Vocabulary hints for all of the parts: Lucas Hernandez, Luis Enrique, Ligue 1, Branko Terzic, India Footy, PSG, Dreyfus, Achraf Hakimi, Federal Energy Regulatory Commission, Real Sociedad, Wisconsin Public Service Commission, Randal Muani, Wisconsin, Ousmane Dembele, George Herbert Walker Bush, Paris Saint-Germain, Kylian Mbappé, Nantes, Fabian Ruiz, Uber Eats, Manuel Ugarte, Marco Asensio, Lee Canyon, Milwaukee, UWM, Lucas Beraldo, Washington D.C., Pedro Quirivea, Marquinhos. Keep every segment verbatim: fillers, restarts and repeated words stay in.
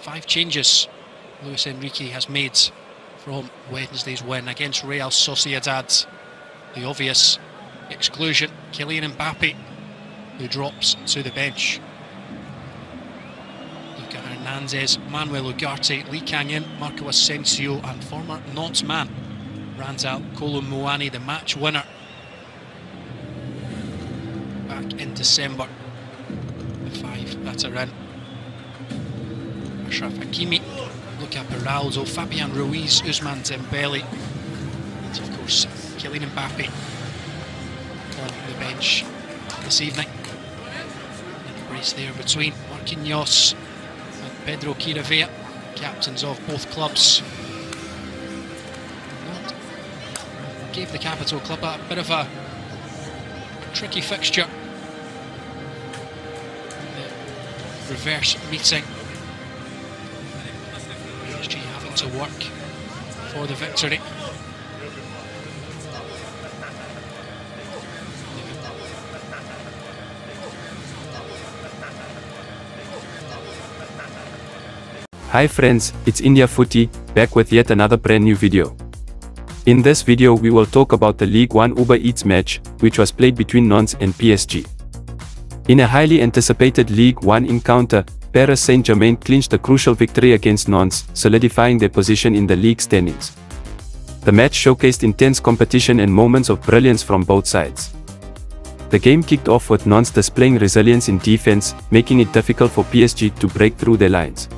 five changes Luis Enrique has made from Wednesday's win against Real Sociedad. The obvious exclusion, Kylian Mbappé, who drops to the bench. Lucas Hernandez, Manuel Ugarte, Lee Canyon, Marco Asensio and former Nantes man Randal Muani, the match winner back in December. The five that are in: Achraf Hakimi, Lucas Beraldo, Fabian Ruiz, Ousmane Dembele, and of course Kylian Mbappé on the bench this evening. And a race there between Marquinhos and Pedro Quirivea, captains of both clubs. Not gave the capital club a bit of a tricky fixture. The reverse meeting. P S G having to work for the victory. Hi friends, it's India Footy, back with yet another brand new video. In this video we will talk about the League one Uber Eats match, which was played between Nantes and P S G. In a highly anticipated League one encounter, Paris Saint-Germain clinched a crucial victory against Nantes, solidifying their position in the league standings. The match showcased intense competition and moments of brilliance from both sides. The game kicked off with Nantes displaying resilience in defense, making it difficult for P S G to break through their lines.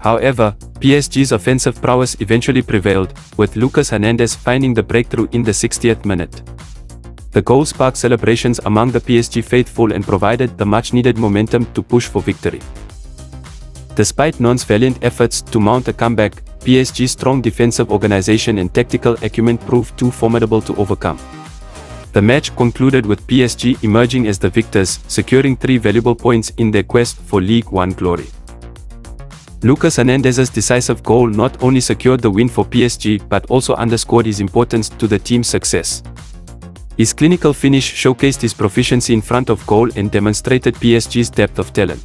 However, P S G's offensive prowess eventually prevailed, with Lucas Hernandez finding the breakthrough in the sixtieth minute. The goal sparked celebrations among the P S G faithful and provided the much-needed momentum to push for victory. Despite Nantes' valiant efforts to mount a comeback, P S G's strong defensive organization and tactical acumen proved too formidable to overcome. The match concluded with P S G emerging as the victors, securing three valuable points in their quest for League one glory. Lucas Hernandez's decisive goal not only secured the win for P S G but also underscored his importance to the team's success. His clinical finish showcased his proficiency in front of goal and demonstrated P S G's depth of talent.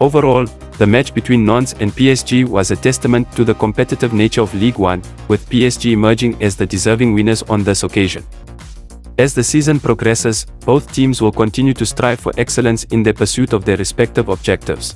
Overall, the match between Nantes and P S G was a testament to the competitive nature of League one, with P S G emerging as the deserving winners on this occasion. As the season progresses, both teams will continue to strive for excellence in their pursuit of their respective objectives.